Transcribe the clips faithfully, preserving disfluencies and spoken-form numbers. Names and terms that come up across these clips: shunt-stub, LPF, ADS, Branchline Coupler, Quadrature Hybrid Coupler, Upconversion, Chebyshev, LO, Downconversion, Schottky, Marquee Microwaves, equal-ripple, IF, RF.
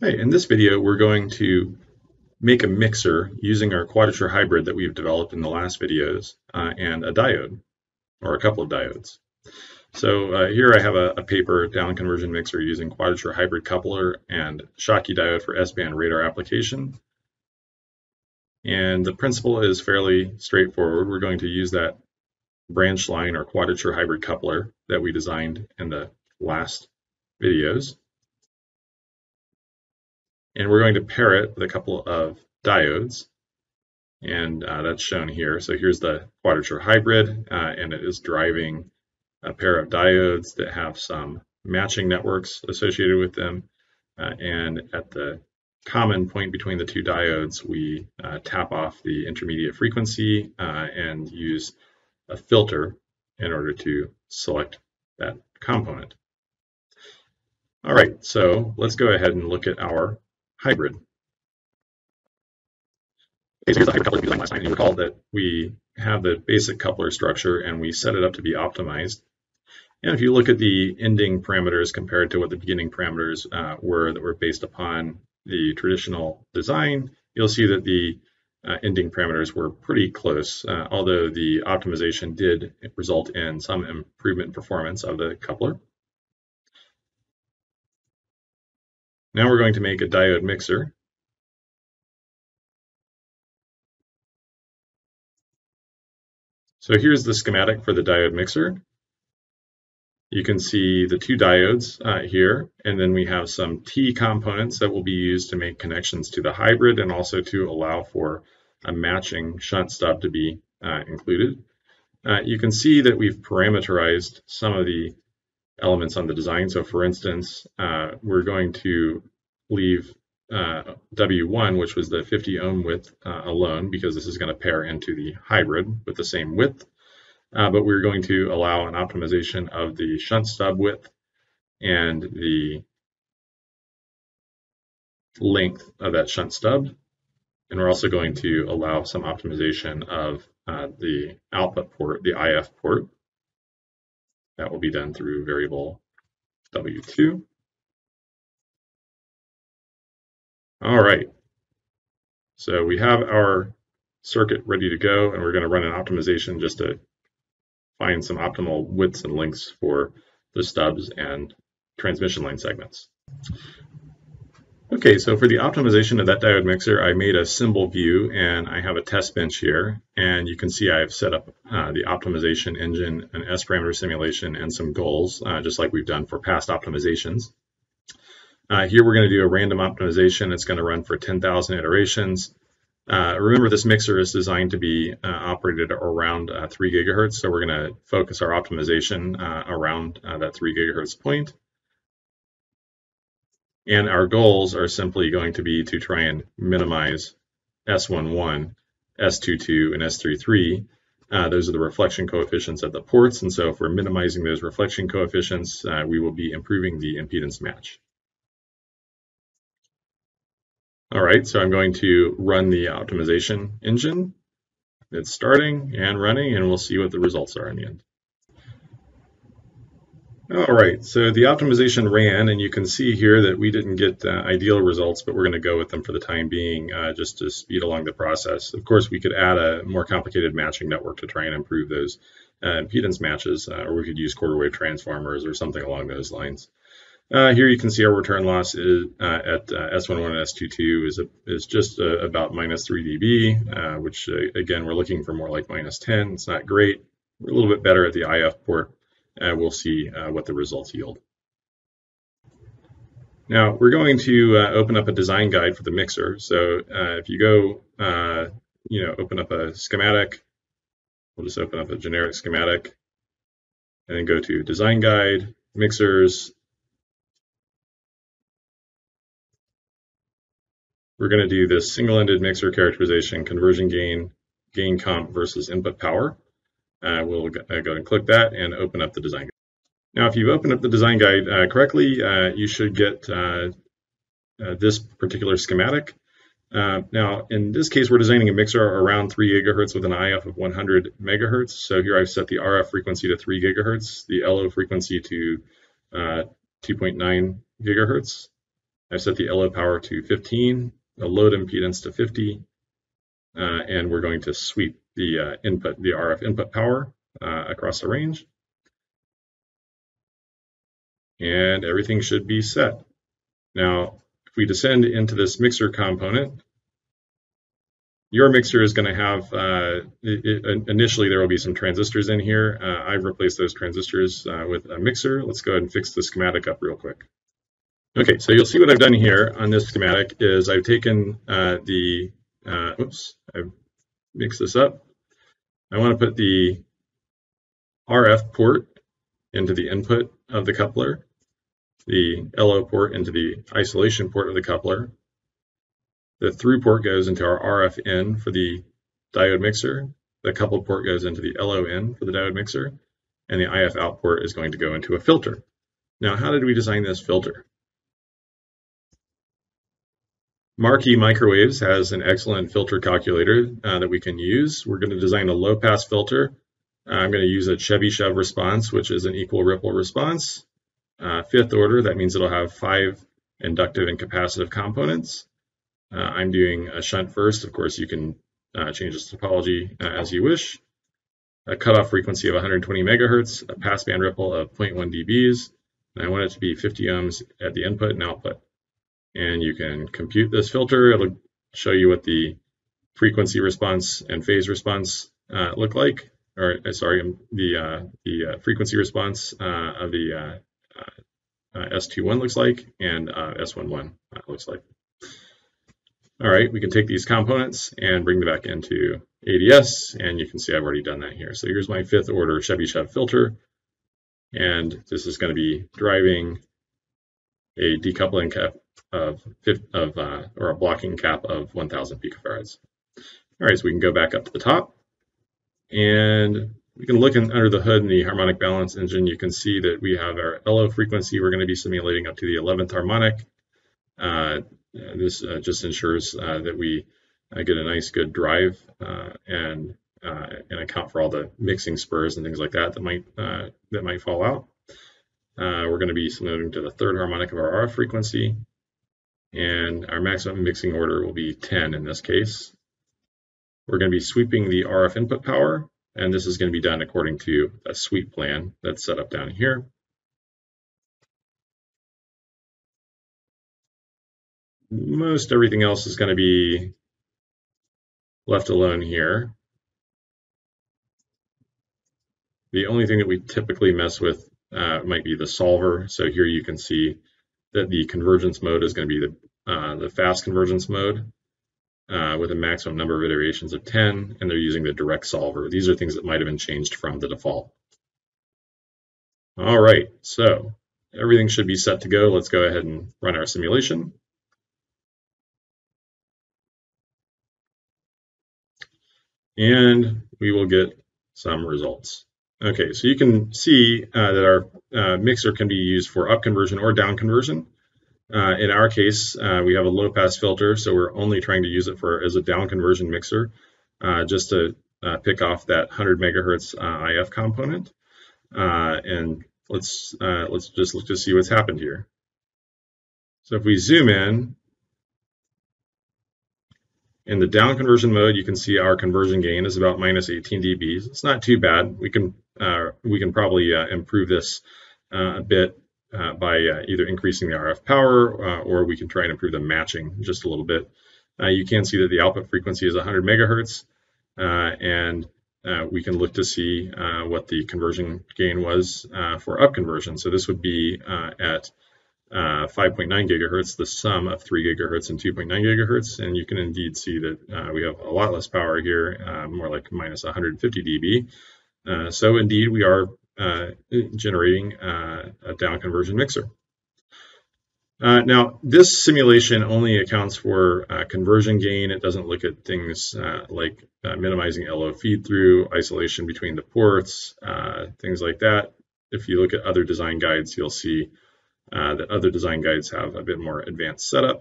Hey, in this video, we're going to make a mixer using our quadrature hybrid that we've developed in the last videos uh, and a diode, or a couple of diodes. So uh, here I have a, a paper down conversion mixer using quadrature hybrid coupler and Schottky diode for S band radar application. And the principle is fairly straightforward. We're going to use that branch line or quadrature hybrid coupler that we designed in the last videos. And we're going to pair it with a couple of diodes, and uh, that's shown here. So here's the quadrature hybrid, uh, and it is driving a pair of diodes that have some matching networks associated with them. Uh, and at the common point between the two diodes, we uh, tap off the intermediate frequency uh, and use a filter in order to select that component. All right, so let's go ahead and look at our hybrid. Okay, so here's the hybrid coupler we designed last time. You recall that we have the basic coupler structure and we set it up to be optimized. And if you look at the ending parameters compared to what the beginning parameters uh, were that were based upon the traditional design, you'll see that the uh, ending parameters were pretty close, uh, although the optimization did result in some improvement in performance of the coupler. Now we're going to make a diode mixer. So here's the schematic for the diode mixer. You can see the two diodes uh, here, and then we have some T components that will be used to make connections to the hybrid and also to allow for a matching shunt stub to be uh, included. Uh, you can see that we've parameterized some of the elements on the design. So for instance, uh, we're going to leave uh, W one, which was the fifty ohm width, uh, alone, because this is going to pair into the hybrid with the same width. Uh, but we're going to allow an optimization of the shunt stub width and the length of that shunt stub. And we're also going to allow some optimization of uh, the output port, the I F port. That will be done through variable W two. All right, so we have our circuit ready to go, and we're going to run an optimization just to find some optimal widths and lengths for the stubs and transmission line segments. Okay, so for the optimization of that diode mixer, I made a symbol view, and I have a test bench here, and you can see I've set up uh, the optimization engine, an S-parameter simulation, and some goals, uh, just like we've done for past optimizations. Uh, here we're going to do a random optimization. It's going to run for ten thousand iterations. Uh, remember, this mixer is designed to be uh, operated around uh, three gigahertz, so we're going to focus our optimization uh, around uh, that three gigahertz point. And our goals are simply going to be to try and minimize S eleven, S twenty-two, and S thirty-three. Uh, those are the reflection coefficients at the ports. And so if we're minimizing those reflection coefficients, uh, we will be improving the impedance match. All right, so I'm going to run the optimization engine. It's starting and running, and we'll see what the results are in the end. All right, so the optimization ran, and you can see here that we didn't get uh, ideal results, but we're going to go with them for the time being uh, just to speed along the process. Of course, we could add a more complicated matching network to try and improve those uh, impedance matches, uh, or we could use quarter wave transformers or something along those lines. Uh, here you can see our return loss is, uh, at uh, S eleven and S twenty-two is, a, is just uh, about minus three dB, uh, which, uh, again, we're looking for more like minus ten. It's not great. We're a little bit better at the I F port. Uh, we'll see uh, what the results yield. Now, we're going to uh, open up a design guide for the mixer. So uh, if you go, uh, you know, open up a schematic, we'll just open up a generic schematic, and then go to design guide, mixers. We're going to do this single-ended mixer characterization, conversion gain, gain comp versus input power. Uh, we'll go ahead and click that and open up the design guide. Now, if you've opened up the design guide uh, correctly, uh, you should get uh, uh, this particular schematic. Uh, now, in this case, we're designing a mixer around three gigahertz with an I F of one hundred megahertz. So here I've set the R F frequency to three gigahertz, the L O frequency to uh, two point nine gigahertz, I've set the L O power to fifteen, the load impedance to fifty, uh, and we're going to sweep the uh, input, the R F input power uh, across the range. And everything should be set. Now, if we descend into this mixer component, your mixer is going to have, uh, it, it, initially there will be some transistors in here. Uh, I've replaced those transistors uh, with a mixer. Let's go ahead and fix the schematic up real quick. Okay, so you'll see what I've done here on this schematic is I've taken uh, the, uh, oops, I've mixed this up. I want to put the R F port into the input of the coupler, the L O port into the isolation port of the coupler. The through port goes into our R F in for the diode mixer. The coupled port goes into the L O in for the diode mixer. And the I F out port is going to go into a filter. Now, how did we design this filter? Marquee Microwaves has an excellent filter calculator uh, that we can use. We're going to design a low pass filter. Uh, I'm going to use a Chebyshev response, which is an equal ripple response. Uh, fifth order, that means it'll have five inductive and capacitive components. Uh, I'm doing a shunt first. Of course, you can uh, change this topology uh, as you wish. A cutoff frequency of one hundred twenty megahertz, a passband ripple of zero point one d B s, and I want it to be fifty ohms at the input and output. And you can compute this filter. It'll show you what the frequency response and phase response uh, look like, or uh, sorry, the uh, the uh, frequency response uh, of the uh, uh, S twenty-one looks like, and uh, S eleven uh, looks like. All right, we can take these components and bring them back into A D S, and you can see I've already done that here. So here's my fifth order Chebyshev filter, and this is going to be driving a decoupling cap of, of uh, or a blocking cap of one thousand picofarads. All right, so we can go back up to the top, and we can look in, under the hood in the harmonic balance engine. You can see that we have our L O frequency. We're going to be simulating up to the eleventh harmonic. Uh, Uh, this uh, just ensures uh, that we uh, get a nice good drive uh, and uh, and account for all the mixing spurs and things like that that might uh, that might fall out. Uh, we're going to be simulating to the third harmonic of our R F frequency, and our maximum mixing order will be ten in this case. We're going to be sweeping the R F input power, and this is going to be done according to a sweep plan that's set up down here. Most everything else is going to be left alone here. The only thing that we typically mess with uh, might be the solver. So here you can see that the convergence mode is going to be the, uh, the fast convergence mode uh, with a maximum number of iterations of ten, and they're using the direct solver. These are things that might have been changed from the default. All right, so everything should be set to go. Let's go ahead and run our simulation. And we will get some results. Okay, so you can see uh, that our uh, mixer can be used for up conversion or down conversion. Uh, in our case, uh, we have a low pass filter, so we're only trying to use it for as a down conversion mixer, uh, just to uh, pick off that one hundred megahertz uh, I F component. Uh, and let's uh, let's just look to see what's happened here. So if we zoom in, in the down conversion mode, you can see our conversion gain is about minus eighteen d B s. It's not too bad. We can uh, we can probably uh, improve this uh, a bit uh, by uh, either increasing the R F power uh, or we can try and improve the matching just a little bit. Uh, you can see that the output frequency is one hundred megahertz, uh, and uh, we can look to see uh, what the conversion gain was uh, for up conversion. So this would be uh, at Uh, five point nine gigahertz, the sum of three gigahertz and two point nine gigahertz, and you can indeed see that uh, we have a lot less power here, uh, more like minus one hundred fifty d B. Uh, so indeed we are uh, generating uh, a down conversion mixer. Uh, now this simulation only accounts for uh, conversion gain. It doesn't look at things uh, like uh, minimizing L O feed through, isolation between the ports, uh, things like that. If you look at other design guides, you'll see Uh, that other design guides have a bit more advanced setup,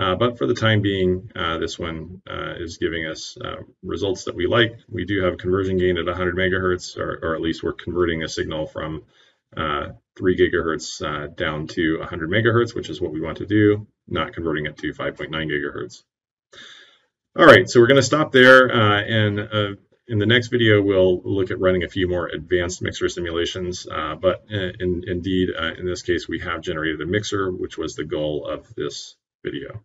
uh, but for the time being, uh, this one uh, is giving us uh, results that we like. We do have conversion gain at one hundred megahertz, or, or at least we're converting a signal from uh, three gigahertz uh, down to one hundred megahertz, which is what we want to do, not converting it to five point nine gigahertz. All right, so we're going to stop there, uh, and uh, in the next video, we'll look at running a few more advanced mixer simulations, uh, but in, in, indeed, uh, in this case, we have generated a mixer, which was the goal of this video.